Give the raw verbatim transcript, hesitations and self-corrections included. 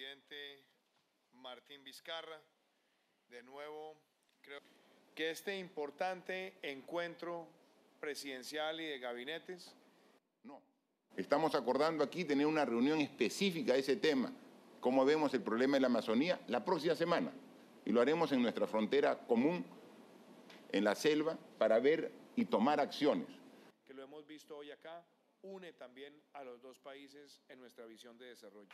presidente Martín Vizcarra. De nuevo, creo que este importante encuentro presidencial y de gabinetes... No, estamos acordando aquí tener una reunión específica de ese tema, cómo vemos el problema de la Amazonía la próxima semana, y lo haremos en nuestra frontera común, en la selva, para ver y tomar acciones. Que lo hemos visto hoy acá, une también a los dos países en nuestra visión de desarrollo.